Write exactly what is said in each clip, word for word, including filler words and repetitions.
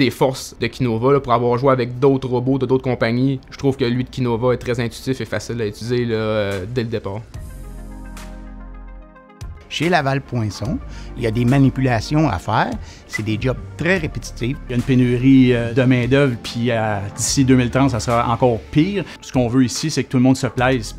des forces de Kinova là, pour avoir joué avec d'autres robots de d'autres compagnies. Je trouve que lui de Kinova est très intuitif et facile à utiliser là, euh, dès le départ. Chez Laval Poinçon, il y a des manipulations à faire. C'est des jobs très répétitifs. Il y a une pénurie de main-d'œuvre, puis d'ici deux mille trente, ça sera encore pire. Ce qu'on veut ici, c'est que tout le monde se plaise.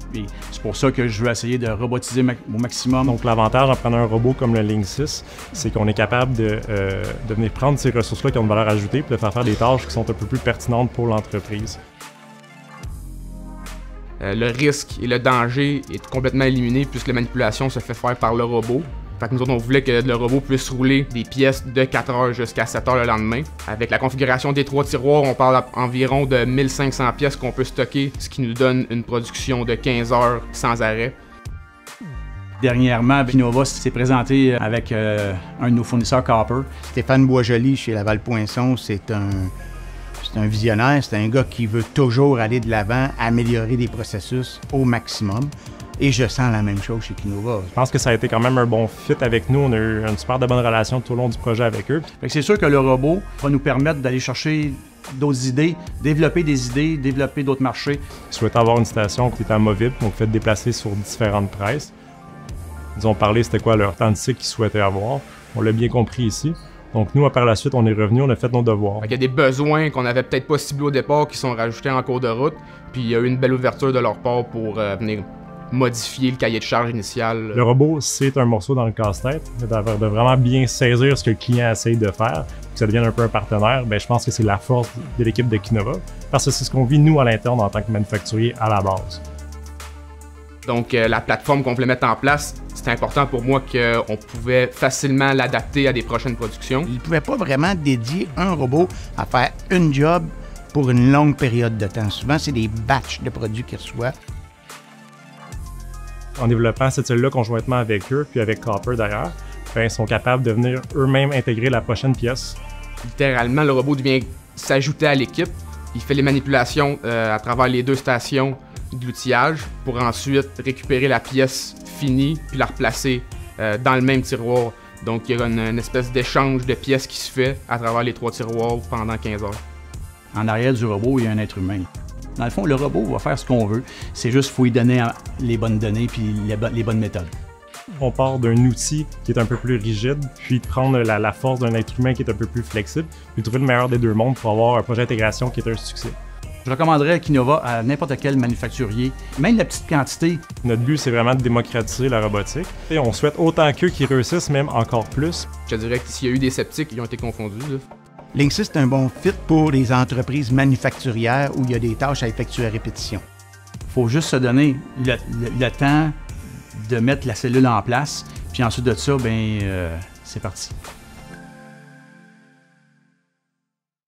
C'est pour ça que je veux essayer de robotiser au maximum. Donc, l'avantage en prenant un robot comme le Link six, c'est qu'on est capable de, euh, de venir prendre ces ressources-là qui ont une valeur ajoutée et de faire faire des tâches qui sont un peu plus pertinentes pour l'entreprise. Euh, le risque et le danger est complètement éliminé puisque la manipulation se fait faire par le robot. Fait que nous autres, on voulait que le robot puisse rouler des pièces de quatre heures jusqu'à sept heures le lendemain. Avec la configuration des trois tiroirs, on parle environ de mille cinq cents pièces qu'on peut stocker, ce qui nous donne une production de quinze heures sans arrêt. Dernièrement, Kinova s'est présenté avec euh, un de nos fournisseurs, Copper. Stéphane Boisjoli chez Laval Poinçon, c'est un... C'est un visionnaire, c'est un gars qui veut toujours aller de l'avant, améliorer des processus au maximum. Et je sens la même chose chez Kinova. Je pense que ça a été quand même un bon fit avec nous. On a eu une super de bonne relation tout au long du projet avec eux. C'est sûr que le robot va nous permettre d'aller chercher d'autres idées, développer des idées, développer d'autres marchés. Je souhaitais avoir une station qui était amovible, donc fait déplacer sur différentes presses. Ils ont parlé c'était quoi leur temps de cycle qu'ils souhaitaient avoir. On l'a bien compris ici. Donc nous, par la suite, on est revenus, on a fait nos devoirs. Il y a des besoins qu'on n'avait peut-être pas ciblés au départ qui sont rajoutés en cours de route, puis il y a eu une belle ouverture de leur part pour euh, venir modifier le cahier de charge initial. Le robot, c'est un morceau dans le casse-tête, de vraiment bien saisir ce que le client essaye de faire, que ça devienne un peu un partenaire. Bien, je pense que c'est la force de l'équipe de Kinova, parce que c'est ce qu'on vit nous à l'interne en tant que manufacturier à la base. Donc euh, la plateforme qu'on voulait mettre en place, c'était important pour moi qu'on pouvait facilement l'adapter à des prochaines productions. Ils ne pouvaient pas vraiment dédier un robot à faire une job pour une longue période de temps. Souvent, c'est des batchs de produits qu'ils reçoivent. En développant cette cellule-là conjointement avec eux, puis avec Copper d'ailleurs, ils sont capables de venir eux-mêmes intégrer la prochaine pièce. Littéralement, le robot vient s'ajouter à l'équipe. Il fait les manipulations euh, à travers les deux stations de l'outillage pour ensuite récupérer la pièce finie puis la replacer euh, dans le même tiroir. Donc il y a une, une espèce d'échange de pièces qui se fait à travers les trois tiroirs pendant quinze heures. En arrière du robot, il y a un être humain. Dans le fond, le robot va faire ce qu'on veut. C'est juste qu'il faut lui donner les bonnes données puis les, bo les bonnes méthodes. On part d'un outil qui est un peu plus rigide, puis prendre la, la force d'un être humain qui est un peu plus flexible, puis trouver le meilleur des deux mondes pour avoir un projet d'intégration qui est un succès. Je recommanderais Kinova à n'importe quel manufacturier, même la petite quantité. Notre but, c'est vraiment de démocratiser la robotique. Et on souhaite autant qu'eux qu'ils réussissent, même encore plus. Je dirais que s'il y a eu des sceptiques, ils ont été confondus. Là. Link six est un bon fit pour les entreprises manufacturières où il y a des tâches à effectuer à répétition. Il faut juste se donner le, le, le temps de mettre la cellule en place, puis ensuite de ça, ben, euh, c'est parti.